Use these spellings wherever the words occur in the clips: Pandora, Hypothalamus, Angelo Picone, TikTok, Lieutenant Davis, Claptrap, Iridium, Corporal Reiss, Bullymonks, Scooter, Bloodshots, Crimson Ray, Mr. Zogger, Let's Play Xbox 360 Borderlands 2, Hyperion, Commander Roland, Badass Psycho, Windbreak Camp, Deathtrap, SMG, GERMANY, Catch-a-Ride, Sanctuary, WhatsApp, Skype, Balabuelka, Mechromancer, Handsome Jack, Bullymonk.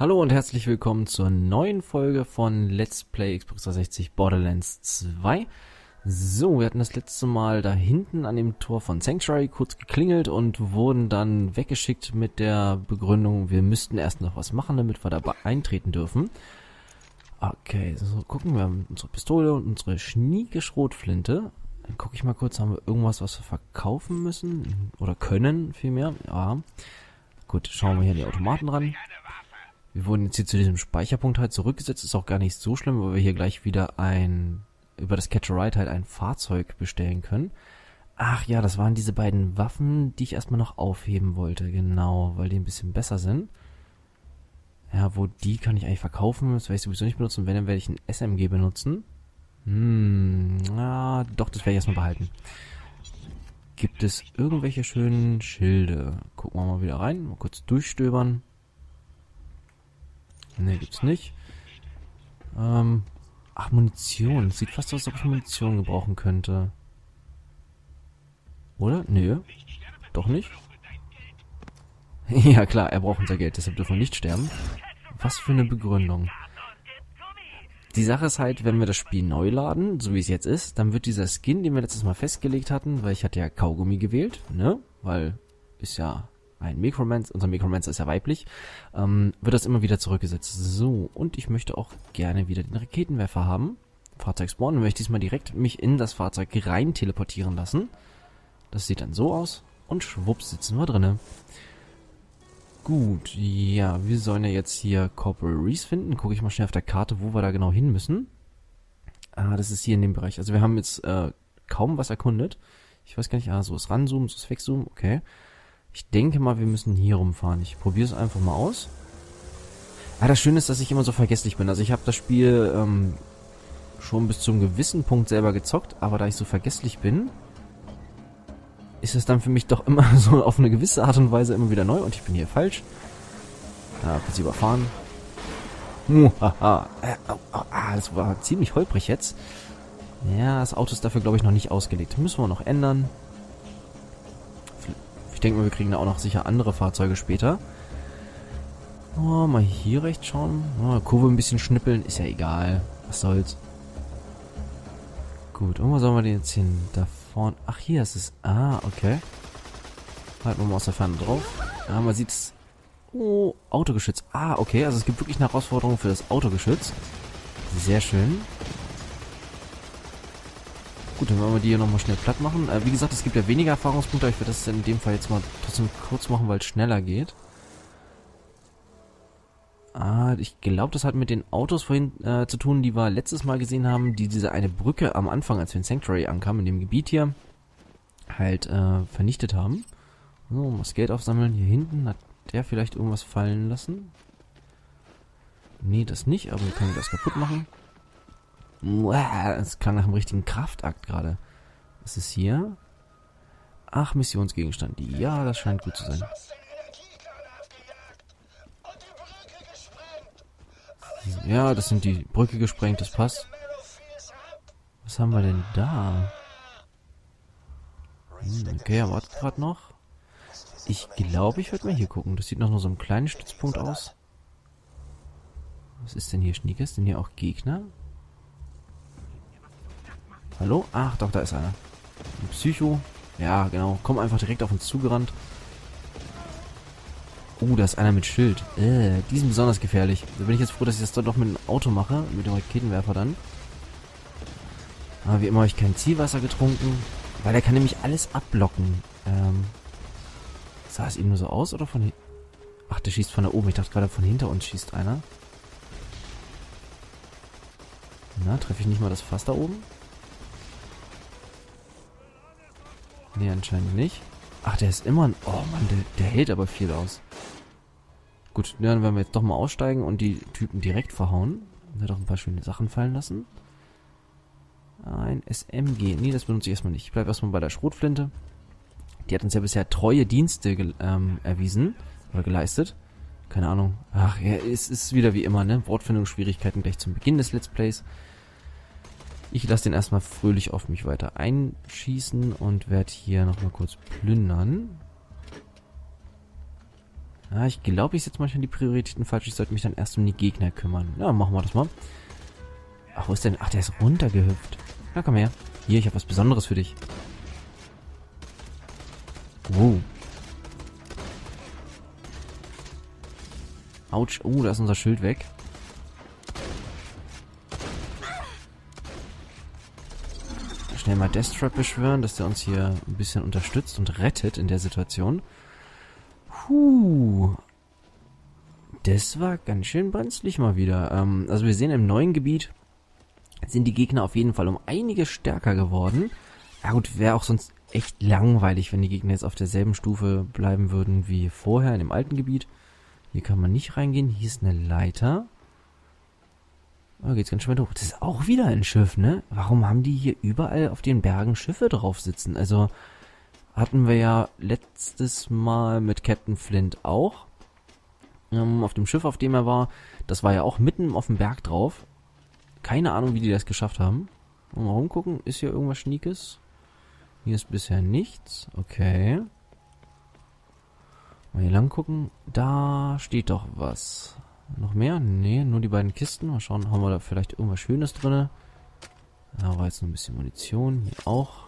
Hallo und herzlich willkommen zur neuen Folge von Let's Play Xbox 360 Borderlands 2. So, wir hatten das letzte Mal da hinten an dem Tor von Sanctuary kurz geklingelt und wurden dann weggeschickt mit der Begründung, wir müssten erst noch was machen, damit wir da eintreten dürfen. Okay, so gucken wir unsere Pistole und unsere schnieke Schrotflinte. Dann gucke ich mal kurz, haben wir irgendwas, was wir verkaufen müssen? Oder können, vielmehr. Ja. Gut, schauen wir hier an die Automaten ran. Wir wurden jetzt hier zu diesem Speicherpunkt halt zurückgesetzt. Ist auch gar nicht so schlimm, weil wir hier gleich wieder über das Catch-a-Ride halt ein Fahrzeug bestellen können. Ach ja, das waren diese beiden Waffen, die ich erstmal noch aufheben wollte. Genau, weil die ein bisschen besser sind. Ja, wo die kann ich eigentlich verkaufen? Das werde ich sowieso nicht benutzen. Wenn, dann werde ich ein SMG benutzen. Ja, doch, das werde ich erstmal behalten. Gibt es irgendwelche schönen Schilde? Gucken wir mal wieder rein. Mal kurz durchstöbern. Ne, gibt's nicht. Ach, Munition. Sieht fast aus, als ob ich Munition gebrauchen könnte. Oder? Nö. Doch nicht. Ja klar, er braucht unser Geld, deshalb dürfen wir nicht sterben. Was für eine Begründung. Die Sache ist halt, wenn wir das Spiel neu laden, so wie es jetzt ist, dann wird dieser Skin, den wir letztes Mal festgelegt hatten, weil ich hatte ja Kaugummi gewählt, ne? Weil ist ja ein Mechromancer, unser Mechromancer ist ja weiblich, wird das immer wieder zurückgesetzt. So, und ich möchte auch gerne wieder den Raketenwerfer haben. Fahrzeug spawnen, möchte ich diesmal direkt mich in das Fahrzeug rein teleportieren lassen. Das sieht dann so aus und schwupps sitzen wir drinne. Gut, ja, wir sollen ja jetzt hier Corporal Reiss finden. Gucke ich mal schnell auf der Karte, wo wir da genau hin müssen. Ah, das ist hier in dem Bereich. Also wir haben jetzt kaum was erkundet. Ich weiß gar nicht, so ist ranzoomen, so ist wegzoomen, okay. Ich denke mal, wir müssen hier rumfahren. Ich probiere es einfach mal aus. Ah, das Schöne ist, dass ich immer so vergesslich bin. Also ich habe das Spiel schon bis zum gewissen Punkt selber gezockt, aber da ich so vergesslich bin, ist es dann für mich doch immer so auf eine gewisse Art und Weise immer wieder neu. Und ich bin hier falsch. Da kurz überfahren. Das war ziemlich holprig jetzt. Ja, das Auto ist dafür, glaube ich, noch nicht ausgelegt. Müssen wir noch ändern. Ich denke mal, wir kriegen da auch noch sicher andere Fahrzeuge später. Oh, mal hier rechts schauen. Oh, Kurve ein bisschen schnippeln. Ist ja egal. Was soll's. Gut, und wo sollen wir den jetzt hin? Da vorne. Ach, hier ist es. Ah, okay. Halten wir mal aus der Ferne drauf. Ah, man sieht's. Oh, Autogeschütz. Ah, okay. Also es gibt wirklich eine Herausforderung für das Autogeschütz. Sehr schön. Gut, dann wollen wir die hier nochmal schnell platt machen. Wie gesagt, es gibt ja weniger Erfahrungspunkte, aber ich werde das in dem Fall jetzt mal trotzdem kurz machen, weil es schneller geht. Ah, ich glaube, das hat mit den Autos vorhin zu tun, die wir letztes Mal gesehen haben, die diese eine Brücke am Anfang, als wir in Sanctuary ankamen, in dem Gebiet hier, halt vernichtet haben. So, um das Geld aufsammeln. Hier hinten hat der vielleicht irgendwas fallen lassen. Nee, das nicht, aber wir können das kaputt machen. Es klang nach einem richtigen Kraftakt gerade. Was ist hier? Ach, Missionsgegenstand. Ja, das scheint gut zu sein. Ja, das sind die Brücke gesprengt, das passt. Was haben wir denn da? Okay, er wartet gerade noch. Ich glaube, ich werde mal hier gucken. Das sieht nach nur so einem kleinen Stützpunkt aus. Was ist denn hier, Schnieke? Ist denn hier auch Gegner? Hallo? Ach doch, da ist einer. Ein Psycho. Ja, genau. Komm einfach direkt auf uns zugerannt. Oh, da ist einer mit Schild. Die sind besonders gefährlich. Da bin ich jetzt froh, dass ich das dort doch mit dem Auto mache. Mit dem Raketenwerfer dann. Aber wie immer habe ich kein Zielwasser getrunken. Weil der kann nämlich alles abblocken. Sah es eben nur so aus oder von hinten? Ach, der schießt von da oben. Ich dachte gerade, von hinter uns schießt einer. Na, treffe ich nicht mal das Fass da oben? Nee, anscheinend nicht. Ach, der ist immer ein... Oh Mann, der hält aber viel aus. Gut, dann werden wir jetzt doch mal aussteigen und die Typen direkt verhauen. Da hat auch ein paar schöne Sachen fallen lassen. Ein SMG. Nee, das benutze ich erstmal nicht. Ich bleibe erstmal bei der Schrotflinte. Die hat uns ja bisher treue Dienste erwiesen. Oder geleistet. Keine Ahnung. Ach, ja, es ist wieder wie immer, ne? Wortfindungsschwierigkeiten gleich zum Beginn des Let's Plays. Ich lasse den erstmal fröhlich auf mich weiter einschießen und werde hier nochmal kurz plündern. Ah, ich glaube, ich setze manchmal die Prioritäten falsch. Ich sollte mich dann erst um die Gegner kümmern. Ja, machen wir das mal. Ach, wo ist denn? Ach, der ist runtergehüpft. Na, komm her. Hier, ich habe was Besonderes für dich. Wow. Autsch. Oh, da ist unser Schild weg. Schnell mal Deathtrap beschwören, dass der uns hier ein bisschen unterstützt und rettet in der Situation. Puh. Das war ganz schön brenzlig mal wieder. Also wir sehen, im neuen Gebiet sind die Gegner auf jeden Fall um einiges stärker geworden. Ja gut, wäre auch sonst echt langweilig, wenn die Gegner jetzt auf derselben Stufe bleiben würden wie vorher in dem alten Gebiet. Hier kann man nicht reingehen. Hier ist eine Leiter. Da geht's ganz schön hoch. Das ist auch wieder ein Schiff, ne? Warum haben die hier überall auf den Bergen Schiffe drauf sitzen? Also hatten wir ja letztes Mal mit Captain Flint auch. Auf dem Schiff, auf dem er war. Das war ja auch mitten auf dem Berg drauf. Keine Ahnung, wie die das geschafft haben. Mal rumgucken. Ist hier irgendwas Schniekes? Hier ist bisher nichts. Okay. Mal hier lang gucken. Da steht doch was. Noch mehr? Nee, nur die beiden Kisten. Mal schauen, haben wir da vielleicht irgendwas Schönes drin. Da war jetzt noch ein bisschen Munition. Hier auch.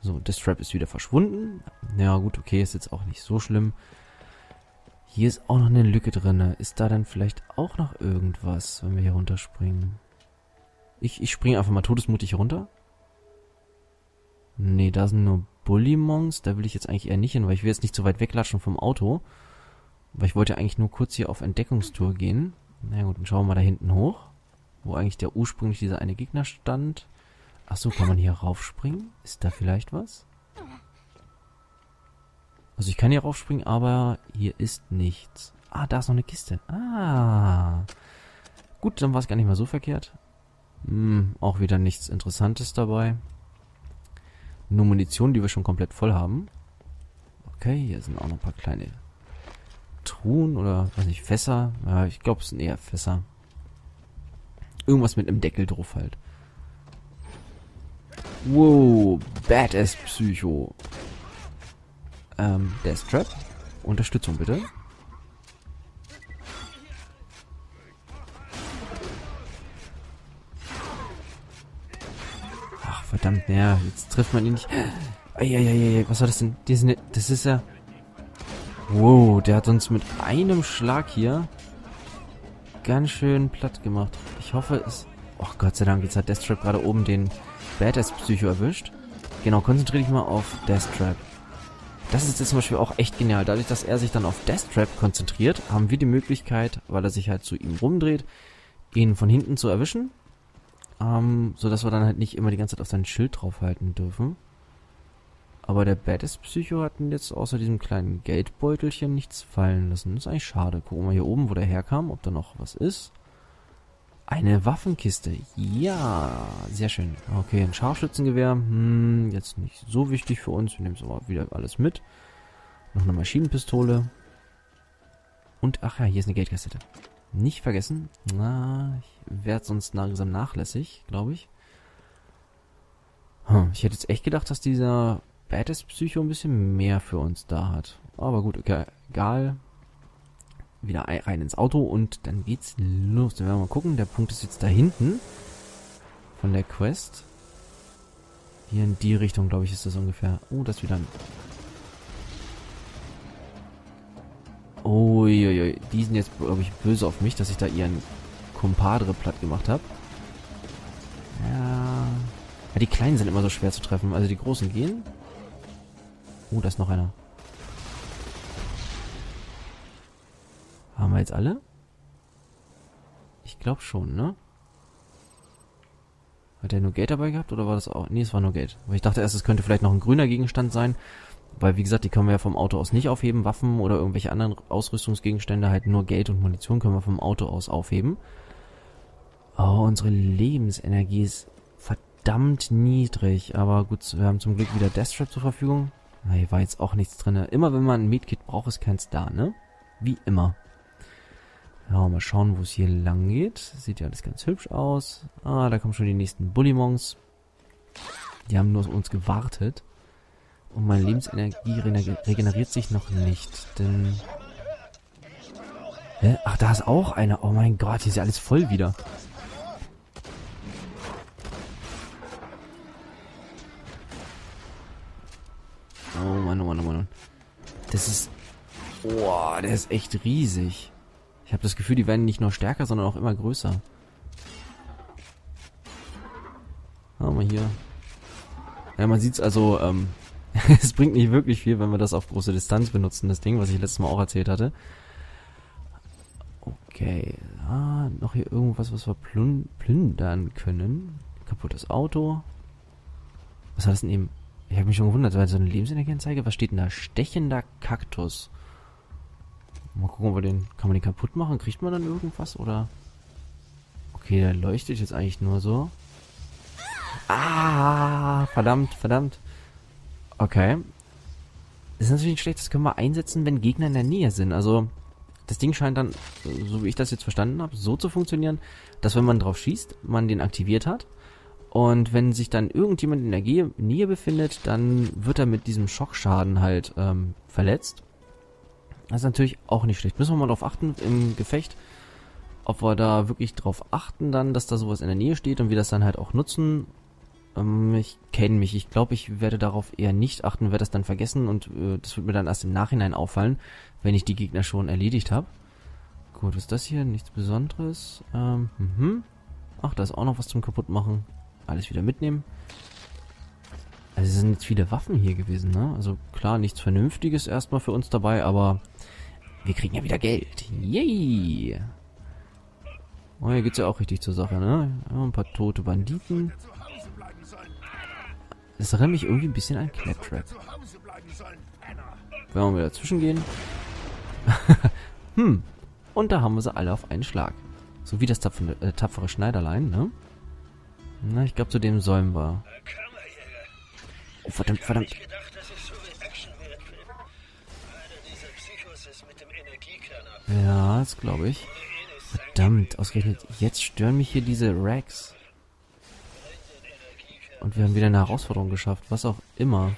So, das Trap ist wieder verschwunden. Ja gut, okay, ist jetzt auch nicht so schlimm. Hier ist auch noch eine Lücke drin. Ist da dann vielleicht auch noch irgendwas, wenn wir hier runterspringen? Ich springe einfach mal todesmutig runter. Nee, da sind nur Bullymonks. Da will ich jetzt eigentlich eher nicht hin, weil ich will jetzt nicht so weit weglatschen vom Auto. Aber ich wollte ja eigentlich nur kurz hier auf Entdeckungstour gehen. Na gut, dann schauen wir mal da hinten hoch. Wo eigentlich der ursprünglich dieser eine Gegner stand. Achso, kann man hier raufspringen? Ist da vielleicht was? Also ich kann hier raufspringen, aber hier ist nichts. Ah, da ist noch eine Kiste. Ah. Gut, dann war es gar nicht mal so verkehrt. Hm, auch wieder nichts Interessantes dabei. Nur Munition, die wir schon komplett voll haben. Okay, hier sind auch noch ein paar kleine Truhen oder, weiß nicht, Fässer. Ja, ich glaube, es sind eher Fässer. Irgendwas mit einem Deckel drauf halt. Wow, Badass Psycho. Deathtrap. Unterstützung bitte. Ach, verdammt, ja, jetzt trifft man ihn nicht. Eieiei, was war das denn? Das ist ja... Wow, der hat uns mit einem Schlag hier ganz schön platt gemacht. Ich hoffe es... Oh Gott sei Dank, jetzt hat Deathtrap gerade oben den Badass-Psycho erwischt. Genau, konzentriere dich mal auf Deathtrap. Das ist jetzt zum Beispiel auch echt genial. Dadurch, dass er sich dann auf Deathtrap konzentriert, haben wir die Möglichkeit, weil er sich halt zu ihm rumdreht, ihn von hinten zu erwischen. Sodass wir dann halt nicht immer die ganze Zeit auf sein Schild draufhalten dürfen. Aber der Badass-Psycho hat ihn jetzt außer diesem kleinen Geldbeutelchen nichts fallen lassen. Das ist eigentlich schade. Gucken wir hier oben, wo der herkam, ob da noch was ist. Eine Waffenkiste. Ja, sehr schön. Okay, ein Scharfschützengewehr. Hm, jetzt nicht so wichtig für uns. Wir nehmen es aber wieder alles mit. Noch eine Maschinenpistole. Und, ach ja, hier ist eine Geldkassette. Nicht vergessen. Na, ich werde sonst langsam nachlässig, glaube ich. Hm, ich hätte jetzt echt gedacht, dass dieser Badass Psycho ein bisschen mehr für uns da hat. Aber gut, okay, egal. Wieder rein ins Auto und dann geht's los. Dann werden wir mal gucken. Der Punkt ist jetzt da hinten von der Quest. Hier in die Richtung, glaube ich, ist das ungefähr. Oh, das wieder. Oh, die sind jetzt, glaube ich, böse auf mich, dass ich da ihren Compadre platt gemacht habe. Ja. Ja, die Kleinen sind immer so schwer zu treffen. Also die Großen gehen. Oh, da ist noch einer. Haben wir jetzt alle? Ich glaube schon, ne? Hat der nur Geld dabei gehabt oder war das auch... Ne, es war nur Geld. Weil ich dachte erst, es könnte vielleicht noch ein grüner Gegenstand sein. Weil, wie gesagt, die können wir ja vom Auto aus nicht aufheben. Waffen oder irgendwelche anderen Ausrüstungsgegenstände, halt nur Geld und Munition können wir vom Auto aus aufheben. Oh, unsere Lebensenergie ist verdammt niedrig. Aber gut, wir haben zum Glück wieder Deathtrap zur Verfügung. Na, hier war jetzt auch nichts drin. Immer wenn man ein Medkit braucht, ist keins da, ne? Wie immer. Ja, mal schauen, wo es hier lang geht. Sieht ja alles ganz hübsch aus. Ah, da kommen schon die nächsten Bullymonks. Die haben nur auf uns gewartet. Und meine Lebensenergie regeneriert sich noch nicht, denn... Hä? Ach, da ist auch einer. Oh mein Gott, hier ist ja alles voll wieder. Oh Mann, oh Mann, oh Mann. Das ist... Boah, der ist echt riesig. Ich habe das Gefühl, die werden nicht nur stärker, sondern auch immer größer. Machen wir hier. Ja, man sieht's also, es bringt nicht wirklich viel, wenn wir das auf große Distanz benutzen, das Ding, was ich letztes Mal auch erzählt hatte. Okay, ah, noch hier irgendwas, was wir plündern können. Kaputtes Auto. Was war das denn eben? Ich habe mich schon gewundert, weil so eine Lebensenergieanzeige, was steht denn da? Stechender Kaktus. Mal gucken, ob wir den, kann man den kaputt machen? Kriegt man dann irgendwas, oder? Okay, der leuchtet jetzt eigentlich nur so. Ah, verdammt, verdammt. Okay. Das ist natürlich schlecht, das können wir einsetzen, wenn Gegner in der Nähe sind. Also, das Ding scheint dann, so wie ich das jetzt verstanden habe, so zu funktionieren, dass wenn man drauf schießt, man den aktiviert hat. Und wenn sich dann irgendjemand in der Nähe befindet, dann wird er mit diesem Schockschaden halt verletzt. Das ist natürlich auch nicht schlecht. Müssen wir mal drauf achten im Gefecht, ob wir da wirklich drauf achten dann, dass da sowas in der Nähe steht und wir das dann halt auch nutzen. Ich kenne mich. Ich glaube, ich werde darauf eher nicht achten, werde das dann vergessen und das wird mir dann erst im Nachhinein auffallen, wenn ich die Gegner schon erledigt habe. Gut, was ist das hier? Nichts Besonderes. Ach, da ist auch noch was zum Kaputtmachen. Alles wieder mitnehmen. Also es sind jetzt viele Waffen hier gewesen, ne? Also klar, nichts Vernünftiges erstmal für uns dabei, aber wir kriegen ja wieder Geld. Yay! Oh, hier geht's ja auch richtig zur Sache, ne? Ja, ein paar tote Banditen. Das erinnert mich irgendwie ein bisschen an Claptrap. Wenn wir wieder dazwischen gehen. Und da haben wir sie alle auf einen Schlag. So wie das tapfere Schneiderlein, ne? Na, ich glaube, zu dem sollen wir. Oh, verdammt, verdammt. Ja, das glaube ich. Verdammt, ausgerechnet. Jetzt stören mich hier diese Racks. Und wir haben wieder eine Herausforderung geschafft, was auch immer.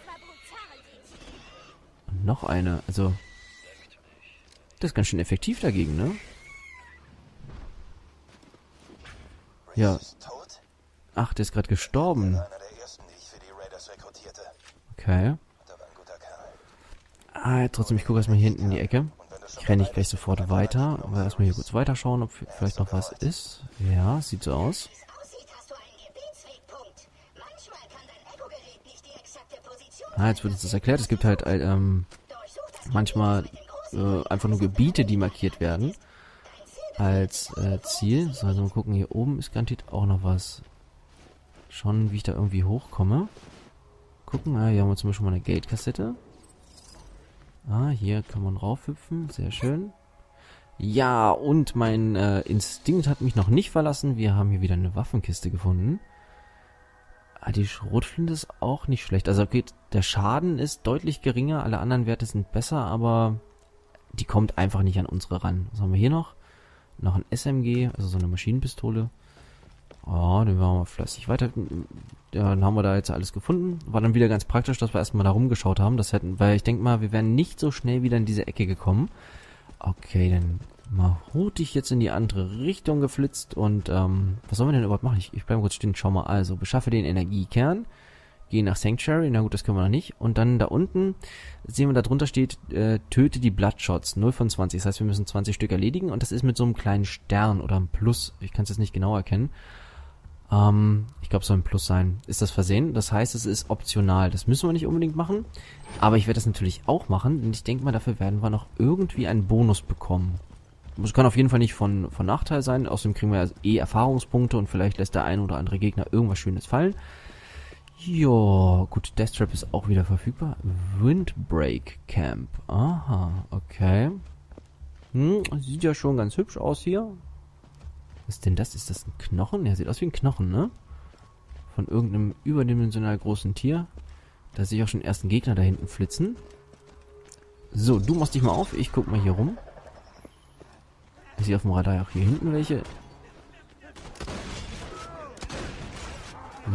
Und noch eine, also... Das ist ganz schön effektiv dagegen, ne? Ja. Ach, der ist gerade gestorben. Okay. Ah, trotzdem, ich gucke erstmal hier hinten in die Ecke. Ich renne nicht gleich sofort weiter, aber erstmal hier kurz weiterschauen, ob vielleicht noch was ist. Ja, sieht so aus. Ah, jetzt wird uns das erklärt. Es gibt halt manchmal einfach nur Gebiete, die markiert werden als Ziel. So, also mal gucken, hier oben ist garantiert auch noch was. Schon, wie ich da irgendwie hochkomme. Gucken, ah, hier haben wir zum Beispiel mal eine Geldkassette. Ah, hier kann man raufhüpfen, sehr schön. Ja, und mein Instinkt hat mich noch nicht verlassen. Wir haben hier wieder eine Waffenkiste gefunden. Ah, die Schrotflinte ist auch nicht schlecht. Also okay, der Schaden ist deutlich geringer, alle anderen Werte sind besser, aber die kommt einfach nicht an unsere ran. Was haben wir hier noch? Noch ein SMG, also so eine Maschinenpistole. Oh, den machen wir fleißig weiter. Dann haben wir da jetzt alles gefunden. War dann wieder ganz praktisch, dass wir erstmal da rumgeschaut haben. Das hätten, weil ich denke mal, wir wären nicht so schnell wieder in diese Ecke gekommen. Okay, dann mal hurtig jetzt in die andere Richtung geflitzt und was sollen wir denn überhaupt machen? Ich bleibe kurz stehen, schau mal. Also, beschaffe den Energiekern, gehe nach Sanctuary, na gut, das können wir noch nicht. Und dann da unten, sehen wir, da drunter steht, töte die Bloodshots, 0 von 20. Das heißt, wir müssen 20 Stück erledigen und das ist mit so einem kleinen Stern oder einem Plus. Ich kann es jetzt nicht genau erkennen. Ich glaube, es soll ein Plus sein. Ist das versehen? Das heißt, es ist optional. Das müssen wir nicht unbedingt machen. Aber ich werde das natürlich auch machen. Und ich denke mal, dafür werden wir noch irgendwie einen Bonus bekommen. Das kann auf jeden Fall nicht von Nachteil sein. Außerdem kriegen wir ja eh Erfahrungspunkte und vielleicht lässt der ein oder andere Gegner irgendwas Schönes fallen. Jo, gut, Deathtrap ist auch wieder verfügbar. Windbreak Camp. Aha, okay. Hm, sieht ja schon ganz hübsch aus hier. Was ist denn das? Ist das ein Knochen? Ja, sieht aus wie ein Knochen, ne? Von irgendeinem überdimensional großen Tier. Da sehe ich auch schon den ersten Gegner da hinten flitzen. So, du machst dich mal auf. Ich guck mal hier rum. Ich sehe auf dem Radar auch hier hinten welche.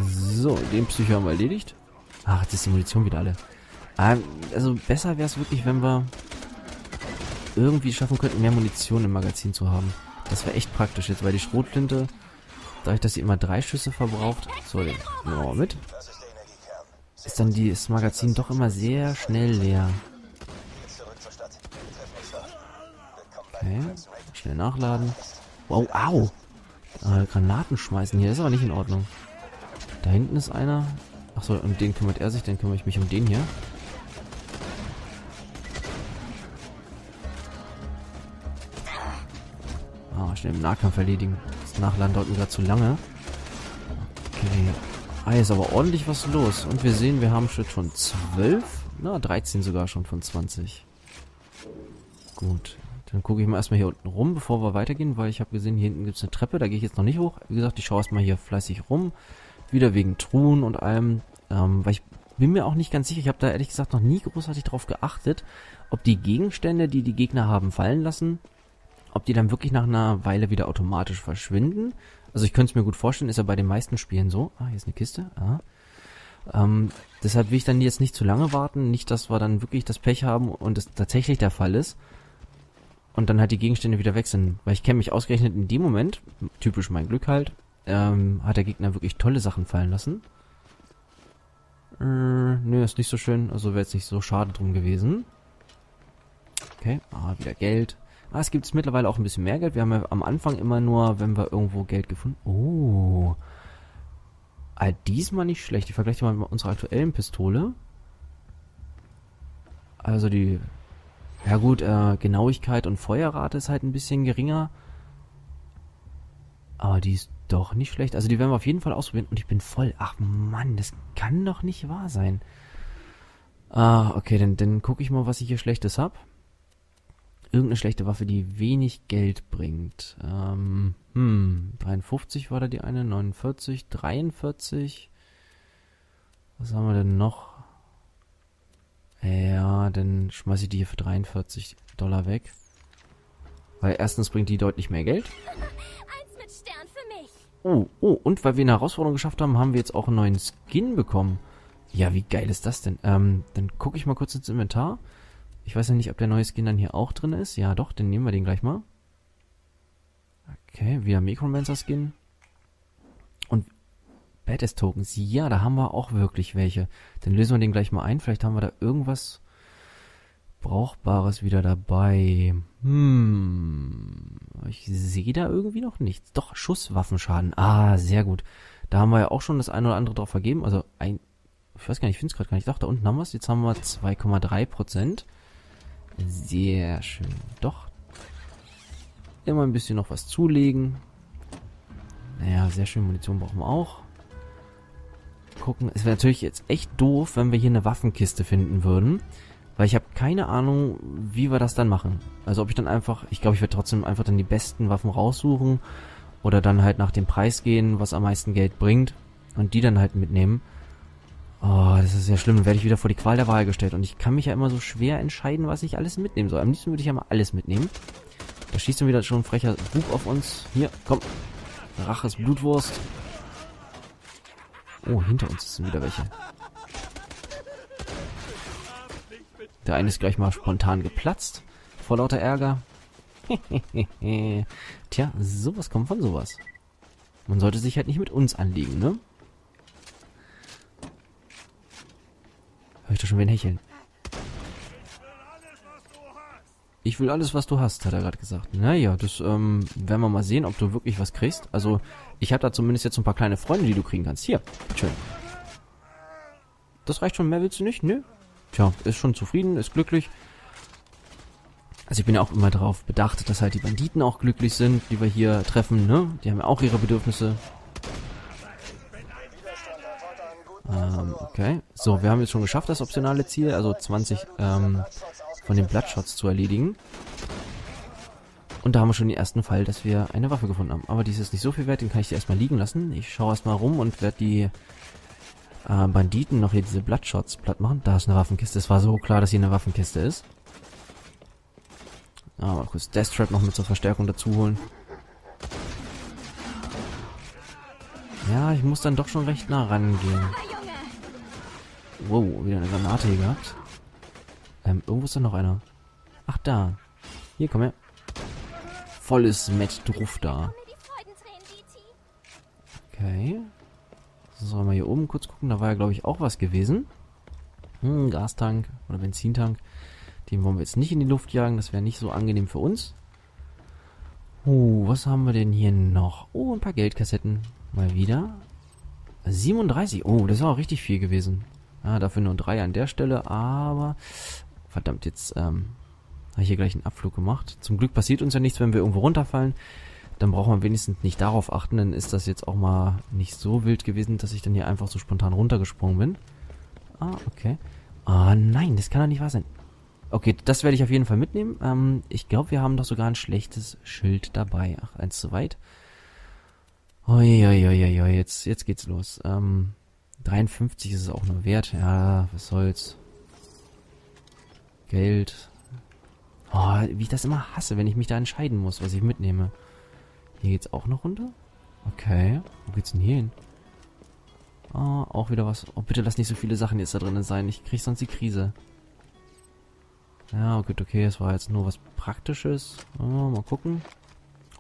So, den Psycho haben wir erledigt. Ach, jetzt ist die Munition wieder alle. Also besser wäre es wirklich, wenn wir irgendwie schaffen könnten, mehr Munition im Magazin zu haben. Das wäre echt praktisch jetzt, weil die Schrotflinte, dadurch, dass sie immer 3 Schüsse verbraucht, so, den no, mit, ist dann das Magazin doch immer sehr schnell leer. Okay, schnell nachladen. Wow, au! Granaten schmeißen hier, das ist aber nicht in Ordnung. Da hinten ist einer. Achso, um den kümmert er sich, dann kümmere ich mich um den hier. Ah, schnell im Nahkampf erledigen. Das Nachladen dauert mir gerade zu lange. Okay. Ah, hier ist aber ordentlich was los. Und wir sehen, wir haben schon 12. Na, 13 sogar schon von 20. Gut. Dann gucke ich mal erstmal hier unten rum, bevor wir weitergehen, weil ich habe gesehen, hier hinten gibt es eine Treppe, da gehe ich jetzt noch nicht hoch. Wie gesagt, ich schaue erstmal hier fleißig rum, wieder wegen Truhen und allem, weil ich bin mir auch nicht ganz sicher, ich habe da ehrlich gesagt noch nie großartig drauf geachtet, ob die Gegenstände, die die Gegner haben fallen lassen, ob die dann wirklich nach einer Weile wieder automatisch verschwinden. Also ich könnte es mir gut vorstellen, ist ja bei den meisten Spielen so. Ah, hier ist eine Kiste, ah. Deshalb will ich dann jetzt nicht zu lange warten, nicht, dass wir dann wirklich das Pech haben und es tatsächlich der Fall ist. Und dann halt die Gegenstände wieder wechseln. Weil ich kenne mich ausgerechnet in dem Moment, typisch mein Glück halt, hat der Gegner wirklich tolle Sachen fallen lassen. Nö, ist nicht so schön. Also wäre jetzt nicht so schade drum gewesen. Okay, ah, wieder Geld. Ah, es gibt mittlerweile auch ein bisschen mehr Geld. Wir haben ja am Anfang immer nur, wenn wir irgendwo Geld gefunden... Oh. Ah, diesmal nicht schlecht. Ich vergleiche mal mit unserer aktuellen Pistole. Also die... Ja gut, Genauigkeit und Feuerrate ist halt ein bisschen geringer. Aber die ist doch nicht schlecht. Also die werden wir auf jeden Fall ausprobieren. Und ich bin voll. Ach Mann, das kann doch nicht wahr sein. Ah, okay, dann gucke ich mal, was ich hier Schlechtes hab. Irgendeine schlechte Waffe, die wenig Geld bringt. 53 war da die eine, 49, 43. Was haben wir denn noch? Ja, dann schmeiße ich die hier für $43 weg. Weil erstens bringt die deutlich mehr Geld. Oh, und weil wir eine Herausforderung geschafft haben, haben wir jetzt auch einen neuen Skin bekommen. Ja, wie geil ist das denn? Dann gucke ich mal kurz ins Inventar. Ich weiß ja nicht, ob der neue Skin dann hier auch drin ist. Ja doch, dann nehmen wir den gleich mal. Okay, wieder Mechromancer-Skin. Und... Badass-Tokens. Ja, da haben wir auch wirklich welche. Dann lösen wir den gleich mal ein. Vielleicht haben wir da irgendwas Brauchbares wieder dabei. Ich sehe da irgendwie noch nichts. Doch, Schusswaffenschaden. Ah, sehr gut. Da haben wir ja auch schon das eine oder andere drauf vergeben. Also, ich weiß gar nicht, ich finde es gerade gar nicht. Doch, da unten haben wir es. Jetzt haben wir 2,3%. Sehr schön. Doch. Immer ein bisschen noch was zulegen. Naja, sehr schön. Munition brauchen wir auch. Gucken. Es wäre natürlich jetzt echt doof, wenn wir hier eine Waffenkiste finden würden. Weil ich habe keine Ahnung, wie wir das dann machen. Also ob ich dann einfach... Ich glaube, ich werde trotzdem einfach dann die besten Waffen raussuchen. Oder dann halt nach dem Preis gehen, was am meisten Geld bringt. Und die dann halt mitnehmen. Oh, das ist ja schlimm. Dann werde ich wieder vor die Qual der Wahl gestellt. Und ich kann mich ja immer so schwer entscheiden, was ich alles mitnehmen soll. Am liebsten würde ich ja mal alles mitnehmen. Da schießt dann wieder schon ein frecher Bug auf uns. Hier, komm. Raches Blutwurst. Oh, hinter uns sind wieder welche. Der eine ist gleich mal spontan geplatzt. Vor lauter Ärger. Tja, sowas kommt von sowas. Man sollte sich halt nicht mit uns anlegen, ne? Hör ich doch schon wen hecheln. Ich will alles, was du hast, hat er gerade gesagt. Naja, das werden wir mal sehen, ob du wirklich was kriegst. Also, ich habe da zumindest jetzt ein paar kleine Freunde, die du kriegen kannst. Hier, schön. Das reicht schon, mehr willst du nicht? Nö. Tja, ist schon zufrieden, ist glücklich. Also, ich bin ja auch immer darauf bedacht, dass halt die Banditen auch glücklich sind, die wir hier treffen, ne? Die haben ja auch ihre Bedürfnisse. Okay. So, wir haben jetzt schon geschafft, das optionale Ziel. Also 20, von den Bloodshots zu erledigen. Und da haben wir schon den ersten Fall, dass wir eine Waffe gefunden haben. Aber die ist jetzt nicht so viel wert, den kann ich erstmal liegen lassen. Ich schaue erstmal rum und werde die Banditen noch hier diese Bloodshots platt machen. Da ist eine Waffenkiste. Es war so klar, dass hier eine Waffenkiste ist. Ah, mal kurz Deathtrap noch mit zur Verstärkung dazu holen. Ja, ich muss dann doch schon recht nah rangehen. Wow, wieder eine Granate hier gehabt. Irgendwo ist da noch einer. Ach, da. Hier, komm her. Volles Met drauf da. Okay. Sollen wir hier oben kurz gucken? Da war ja, glaube ich, auch was gewesen. Gastank oder Benzintank. Den wollen wir jetzt nicht in die Luft jagen. Das wäre nicht so angenehm für uns. Was haben wir denn hier noch? Oh, ein paar Geldkassetten. Mal wieder. 37. Oh, das ist auch richtig viel gewesen. Ah, dafür nur 3 an der Stelle. Aber, verdammt, jetzt habe ich hier gleich einen Abflug gemacht. Zum Glück passiert uns ja nichts, wenn wir irgendwo runterfallen. Dann braucht man wenigstens nicht darauf achten. Dann ist das jetzt auch mal nicht so wild gewesen, dass ich dann hier einfach so spontan runtergesprungen bin. Ah, okay. Ah, nein, das kann doch nicht wahr sein. Okay, das werde ich auf jeden Fall mitnehmen. Ich glaube, wir haben doch sogar ein schlechtes Schild dabei. Ach, eins zu weit. Uiuiuiui, jetzt geht's los. 53 ist es auch nur wert. Ja, was soll's. Geld. Oh, wie ich das immer hasse, wenn ich mich da entscheiden muss, was ich mitnehme. Hier geht's auch noch runter? Okay. Wo geht's denn hier hin? Ah, auch wieder was. Oh, bitte lass nicht so viele Sachen jetzt da drinnen sein. Ich krieg sonst die Krise. Ja, gut, okay. Das war jetzt nur was Praktisches. Oh, mal gucken.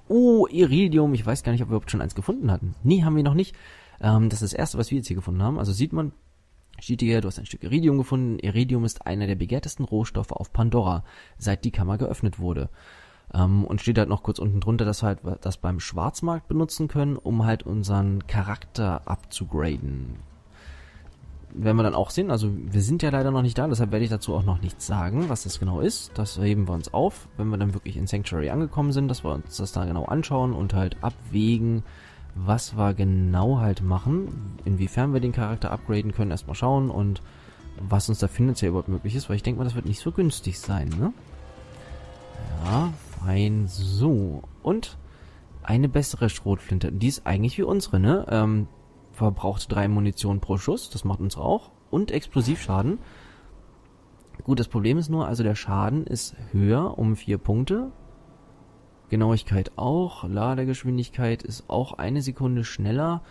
Oh, Iridium. Ich weiß gar nicht, ob wir überhaupt schon eins gefunden hatten. Nee, haben wir noch nicht. Das ist das Erste, was wir jetzt hier gefunden haben. Also sieht man, steht hier, du hast ein Stück Iridium gefunden. Iridium ist einer der begehrtesten Rohstoffe auf Pandora, seit die Kammer geöffnet wurde. Und steht halt noch kurz unten drunter, dass wir halt das beim Schwarzmarkt benutzen können, um halt unseren Charakter abzugraden. Werden wir dann auch sehen. Also wir sind ja leider noch nicht da, deshalb werde ich dazu auch noch nichts sagen, was das genau ist. Das heben wir uns auf, wenn wir dann wirklich in Sanctuary angekommen sind, dass wir uns das da genau anschauen und halt abwägen, was wir genau halt machen, inwiefern wir den Charakter upgraden können, erstmal schauen und was uns da finanziell überhaupt möglich ist, weil ich denke mal, das wird nicht so günstig sein, ne? Ja, fein, so. Und eine bessere Schrotflinte. Die ist eigentlich wie unsere, ne? Verbraucht 3 Munition pro Schuss, das macht unsere auch. Und Explosivschaden. Gut, das Problem ist nur, also der Schaden ist höher um 4 Punkte. Genauigkeit auch. Ladegeschwindigkeit ist auch 1 Sekunde schneller.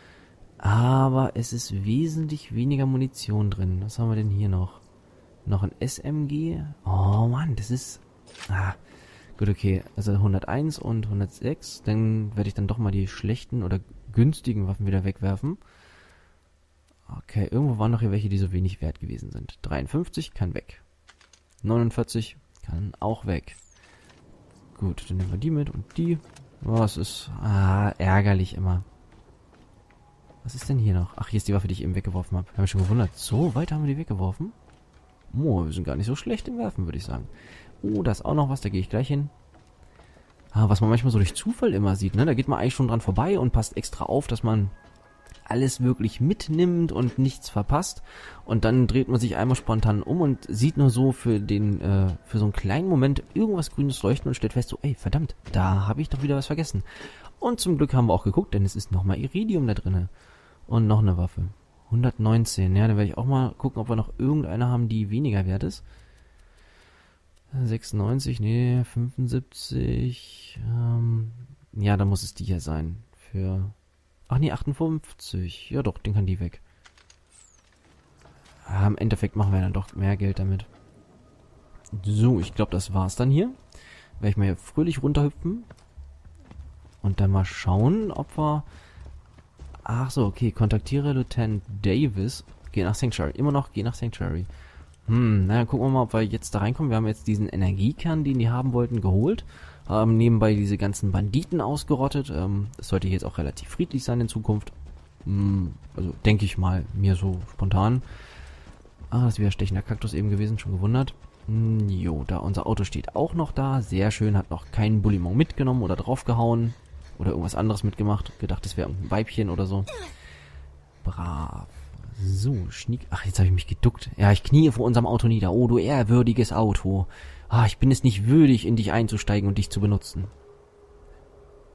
Aber es ist wesentlich weniger Munition drin. Was haben wir denn hier noch? Noch ein SMG? Oh Mann, das ist... Ah, gut, okay. Also 101 und 106. Dann werde ich dann doch mal die schlechten oder günstigen Waffen wieder wegwerfen. Okay, irgendwo waren noch hier welche, die so wenig wert gewesen sind. 53 kann weg. 49 kann auch weg. Gut, dann nehmen wir die mit und die. Was ist... Ah, ärgerlich immer. Was ist denn hier noch? Ach, hier ist die Waffe, die ich eben weggeworfen habe. Habe ich schon gewundert. So weit haben wir die weggeworfen? Oh, wir sind gar nicht so schlecht im Werfen, würde ich sagen. Oh, da ist auch noch was, da gehe ich gleich hin. Ah, was man manchmal so durch Zufall immer sieht, ne? Da geht man eigentlich schon dran vorbei und passt extra auf, dass man alles wirklich mitnimmt und nichts verpasst. Und dann dreht man sich einmal spontan um und sieht nur so für so einen kleinen Moment irgendwas Grünes leuchten und stellt fest, so, ey, verdammt, da habe ich doch wieder was vergessen. Und zum Glück haben wir auch geguckt, denn es ist nochmal Iridium da drinne. Und noch eine Waffe. 119, ja, dann werde ich auch mal gucken, ob wir noch irgendeine haben, die weniger wert ist. 96, nee, 75, ja, dann muss es die hier sein, für, ach nee, 58, ja doch, den kann die weg. Ah, im Endeffekt machen wir dann doch mehr Geld damit. So, ich glaube, das war's dann hier. Werde ich mal hier fröhlich runterhüpfen und dann mal schauen, ob wir, ach so, okay, kontaktiere Lieutenant Davis, geh nach Sanctuary, immer noch, geh nach Sanctuary. Naja, gucken wir mal, ob wir jetzt da reinkommen. Wir haben jetzt diesen Energiekern, den die haben wollten, geholt. Haben nebenbei diese ganzen Banditen ausgerottet. Das sollte jetzt auch relativ friedlich sein in Zukunft. Also, denke ich mal, mir so spontan. Ah, das wäre stechender Kaktus eben gewesen, schon gewundert. Jo, da unser Auto steht auch noch da. Sehr schön, hat noch keinen Bullymonk mitgenommen oder draufgehauen. Oder irgendwas anderes mitgemacht. Gedacht, das wäre irgendein Weibchen oder so. Brav. So, schnick. Ach, jetzt habe ich mich geduckt. Ja, ich knie vor unserem Auto nieder. Oh, du ehrwürdiges Auto. Ah, ich bin es nicht würdig, in dich einzusteigen und dich zu benutzen.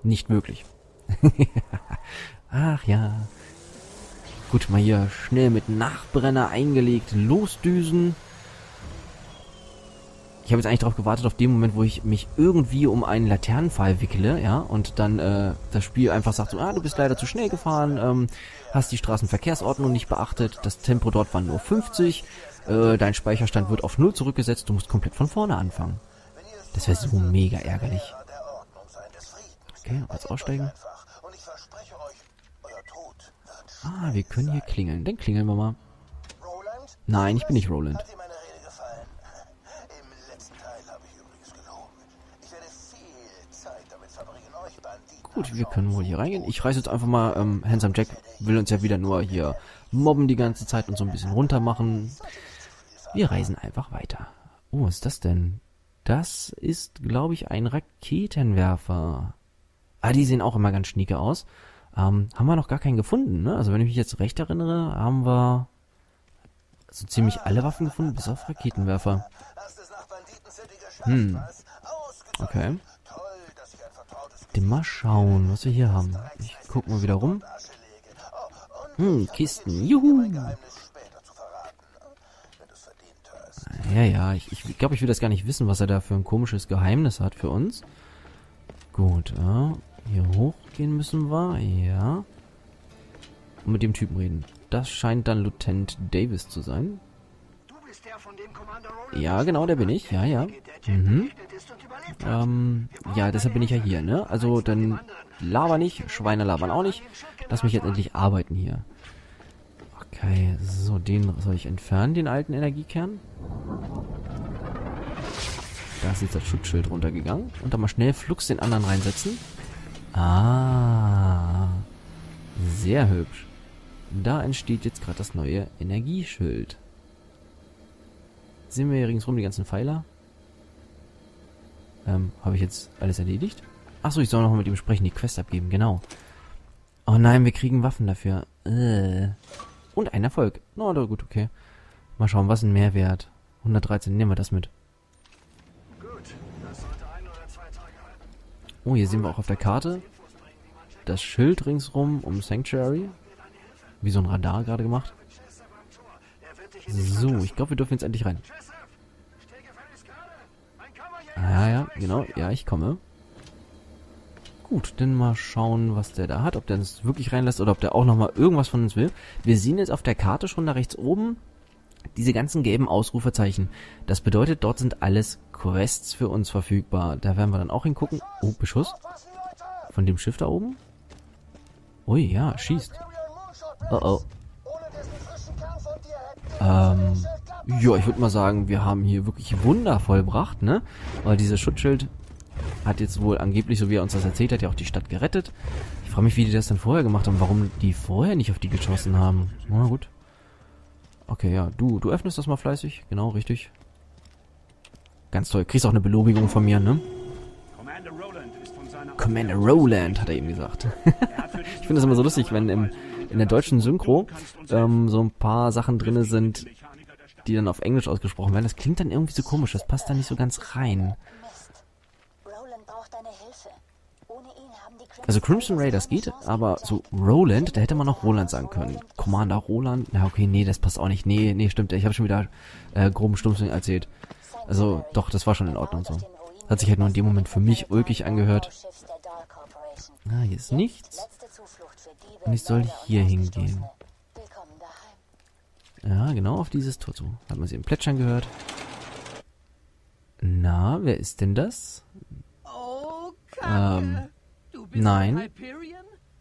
Nicht möglich. Ach ja. Gut, mal hier schnell mit Nachbrenner eingelegt losdüsen. Ich habe jetzt eigentlich darauf gewartet, auf den Moment, wo ich mich irgendwie um einen Laternenpfahl wickele, ja, und dann das Spiel einfach sagt so, ah, du bist leider zu schnell gefahren, hast die Straßenverkehrsordnung nicht beachtet, das Tempo dort war nur 50, dein Speicherstand wird auf 0 zurückgesetzt, du musst komplett von vorne anfangen. Das wäre so mega ärgerlich. Okay, jetzt aussteigen. Ah, wir können hier klingeln. Dann klingeln wir mal. Nein, ich bin nicht Roland. Gut, wir können wohl hier reingehen. Ich reiß jetzt einfach mal, Handsome Jack will uns ja wieder nur hier mobben die ganze Zeit und so ein bisschen runter machen. Wir reisen einfach weiter. Oh, was ist das denn? Das ist, glaube ich, ein Raketenwerfer. Ah, die sehen auch immer ganz schnieke aus. Haben wir noch gar keinen gefunden, ne? Also wenn ich mich jetzt recht erinnere, haben wir so ziemlich alle Waffen gefunden, bis auf Raketenwerfer. Hm. Okay. Mal schauen, was wir hier haben. Ich guck mal wieder rum. Hm, Kisten. Juhu. Ja, ich glaube, ich will das gar nicht wissen, was er da für ein komisches Geheimnis hat für uns. Gut, hier hochgehen müssen wir, ja. Und mit dem Typen reden. Das scheint dann Lieutenant Davis zu sein. Ja, genau, der bin ich. Ja. Mhm. Ja, deshalb bin ich ja hier, ne? Also, dann laber nicht, Schweine labern auch nicht. Lass mich jetzt endlich arbeiten hier. Okay, so, den soll ich entfernen, den alten Energiekern. Da ist jetzt das Schutzschild runtergegangen. Und dann mal schnell flugs den anderen reinsetzen. Ah, sehr hübsch. Da entsteht jetzt gerade das neue Energieschild. Sehen wir hier ringsrum die ganzen Pfeiler? Habe ich jetzt alles erledigt? Achso, ich soll noch mal mit ihm sprechen, die Quest abgeben, genau. Oh nein, wir kriegen Waffen dafür. Und ein Erfolg. Na gut, okay. Mal schauen, was ein Mehrwert. 113, nehmen wir das mit. Oh, hier sehen wir auch auf der Karte das Schild ringsrum um Sanctuary. Wie so ein Radar gerade gemacht. So, ich glaube, wir dürfen jetzt endlich rein. Ja, genau. Ja, ich komme. Gut, dann mal schauen, was der da hat. Ob der uns wirklich reinlässt oder ob der auch nochmal irgendwas von uns will. Wir sehen jetzt auf der Karte schon da rechts oben diese ganzen gelben Ausrufezeichen. Das bedeutet, dort sind alles Quests für uns verfügbar. Da werden wir dann auch hingucken. Oh, Beschuss. Von dem Schiff da oben? Ui, ja, schießt. Oh. Ja, ich würde mal sagen, wir haben hier wirklich Wunder vollbracht, ne? Weil dieses Schutzschild hat jetzt wohl angeblich, so wie er uns das erzählt hat, ja auch die Stadt gerettet. Ich frage mich, wie die das dann vorher gemacht haben, warum die vorher nicht auf die geschossen haben. Na gut. Okay, ja, du öffnest das mal fleißig. Genau, richtig. Ganz toll. Kriegst auch eine Belobigung von mir, ne? Commander Roland, hat er eben gesagt. Ich finde das immer so lustig, wenn in der deutschen Synchro so ein paar Sachen drin sind, die dann auf Englisch ausgesprochen werden. Das klingt dann irgendwie so komisch. Das passt da nicht so ganz rein. Also Crimson Ray, das geht, aber so Roland, da hätte man noch Roland sagen können. Commander Roland, na okay, nee, das passt auch nicht. Nee, stimmt, ich habe schon wieder groben Stummsinn erzählt. Also doch, das war schon in Ordnung so. Hat sich halt nur in dem Moment für mich ulkig angehört. Ah, hier ist nichts. Und ich soll hier hingehen. Ja, genau, auf dieses Tor zu. Hat man sie im Plätschern gehört. Na, wer ist denn das? Oh, Kacke. Du bist nein. Hyperion?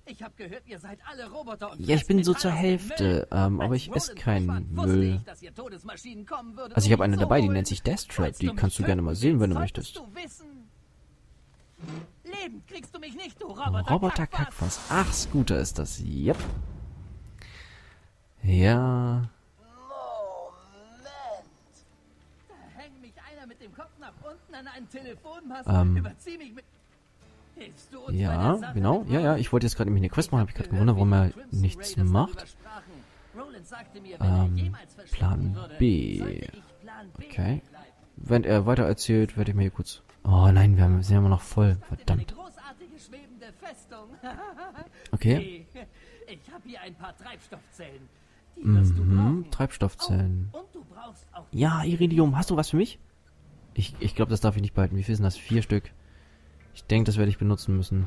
Ich hab gehört, ihr seid alle Roboter und ja, ich bin so zur Hälfte, aber ich esse keinen Müll. Also ich habe eine dabei, die nennt sich Deathtrap. Die kannst du gerne mal sehen, wenn du möchtest. Lebend kriegst du mich nicht, du Roboter-Kackfass. Ach, Scooter ist das. Yep. Ja. Moment. Da hängt mich einer mit dem Kopf nach unten an einen Telefonmast. Überzieh mich mit. Hilfst du uns bei der Sache? Genau. Ja, ich wollte jetzt gerade nämlich eine Quest machen, habe ich gerade gewundert, warum er nichts macht. Plan B. Okay. Wenn er weiter erzählt, werde ich mir hier kurz. Oh nein, wir sind immer noch voll. Verdammt. Okay. Ich habe hier ein paar Treibstoffzellen. Die wirst du brauchen. Treibstoffzellen. Oh, und du brauchst auch ja, Iridium. Hast du was für mich? Ich glaube, das darf ich nicht behalten. Wie viel sind das? 4 Stück. Ich denke, das werde ich benutzen müssen.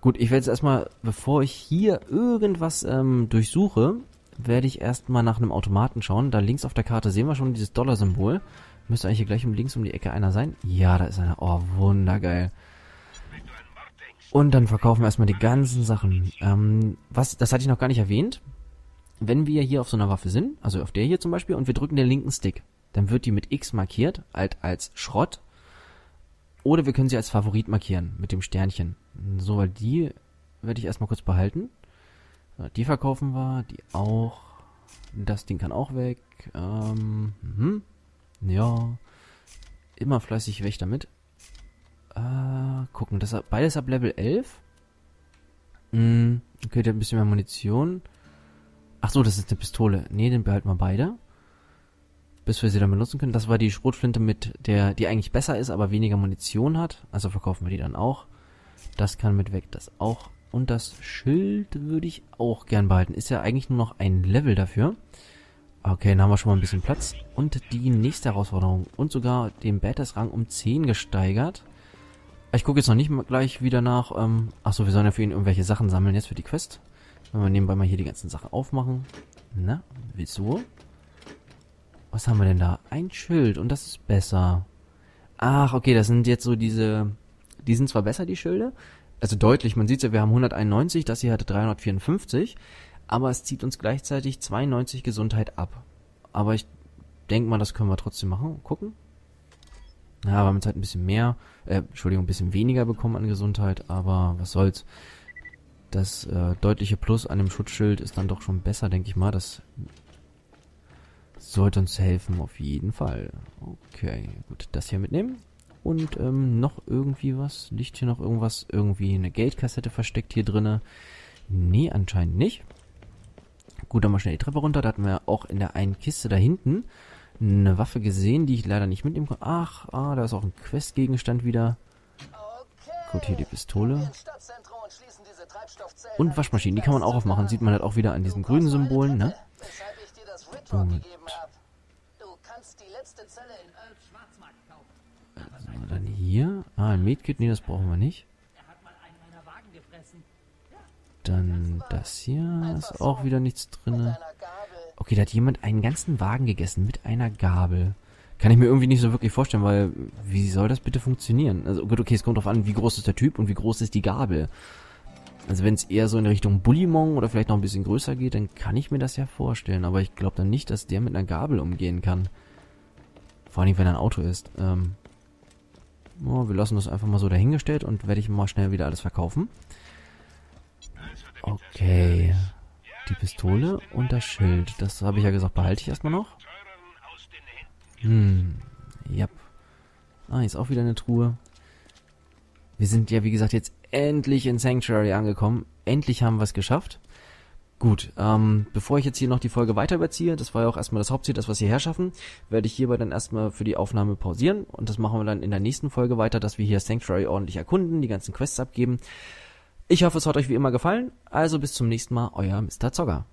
Gut, ich werde jetzt erstmal, bevor ich hier irgendwas durchsuche, werde ich erstmal nach einem Automaten schauen. Da links auf der Karte sehen wir schon dieses Dollar-Symbol. Müsste eigentlich hier gleich links um die Ecke einer sein. Ja, da ist einer. Oh, wundergeil. Und dann verkaufen wir erstmal die ganzen Sachen. Das hatte ich noch gar nicht erwähnt. Wenn wir hier auf so einer Waffe sind, also auf der hier zum Beispiel, und wir drücken den linken Stick, dann wird die mit X markiert, als Schrott. Oder wir können sie als Favorit markieren, mit dem Sternchen. So, weil die werde ich erstmal kurz behalten. Die verkaufen wir, die auch. Das Ding kann auch weg. Ja. Immer fleißig weg damit. Gucken, das beides ab Level 11. Okay, der hat ein bisschen mehr Munition. Ach so, das ist eine Pistole. Nee, den behalten wir beide. Bis wir sie dann benutzen können. Das war die Schrotflinte die eigentlich besser ist, aber weniger Munition hat. Also verkaufen wir die dann auch. Das kann mit weg, das auch. Und das Schild würde ich auch gern behalten. Ist ja eigentlich nur noch ein Level dafür. Okay, dann haben wir schon mal ein bisschen Platz. Und die nächste Herausforderung. Und sogar den Badass-Rang um 10 gesteigert. Ich gucke jetzt noch nicht mal gleich wieder nach. Achso, wir sollen ja für ihn irgendwelche Sachen sammeln jetzt für die Quest. Wenn wir nebenbei mal hier die ganzen Sachen aufmachen. Na, willst du? Was haben wir denn da? Ein Schild und das ist besser. Ach, okay, das sind jetzt so diese... Die sind zwar besser, die Schilde. Also deutlich, man sieht ja, wir haben 191, das hier hatte 354. Aber es zieht uns gleichzeitig 92 Gesundheit ab. Aber ich denke mal, das können wir trotzdem machen. Gucken. Ja, wir haben jetzt halt ein bisschen mehr... Entschuldigung, ein bisschen weniger bekommen an Gesundheit. Aber was soll's. Das deutliche Plus an dem Schutzschild ist dann doch schon besser, denke ich mal. Das... sollte uns helfen, auf jeden Fall. Okay, gut, das hier mitnehmen. Und noch irgendwie was? Liegt hier noch irgendwas? Irgendwie eine Geldkassette versteckt hier drinne? Nee, anscheinend nicht. Gut, dann mal schnell die Treppe runter. Da hatten wir auch in der einen Kiste da hinten eine Waffe gesehen, die ich leider nicht mitnehmen konnte. Ach, da ist auch ein Questgegenstand wieder. Gut, hier die Pistole. Und Waschmaschinen, die kann man auch aufmachen. Sieht man halt auch wieder an diesen grünen Symbolen, ne? Und dann hier. Ein Medkit. Nee, das brauchen wir nicht. Dann das hier. Ist auch wieder nichts drin. Okay, da hat jemand einen ganzen Wagen gegessen mit einer Gabel. Kann ich mir irgendwie nicht so wirklich vorstellen, weil wie soll das bitte funktionieren? Also gut, okay, es kommt drauf an, wie groß ist der Typ und wie groß ist die Gabel. Also wenn es eher so in Richtung Bullymonk oder vielleicht noch ein bisschen größer geht, dann kann ich mir das ja vorstellen. Aber ich glaube dann nicht, dass der mit einer Gabel umgehen kann. Vor allem, wenn er ein Auto ist. Wir lassen das einfach mal so dahingestellt und werde ich mal schnell wieder alles verkaufen. Okay. Die Pistole und das Schild. Das habe ich ja gesagt, behalte ich erstmal noch. Ja. Jetzt auch wieder eine Truhe. Wir sind ja, wie gesagt, jetzt endlich in Sanctuary angekommen. Endlich haben wir es geschafft. Gut, bevor ich jetzt hier noch die Folge weiter überziehe, das war ja auch erstmal das Hauptziel, dass wir es hierher schaffen, werde ich hierbei dann erstmal für die Aufnahme pausieren. Und das machen wir dann in der nächsten Folge weiter, dass wir hier Sanctuary ordentlich erkunden, die ganzen Quests abgeben. Ich hoffe, es hat euch wie immer gefallen. Also bis zum nächsten Mal, euer Mr. Zogger.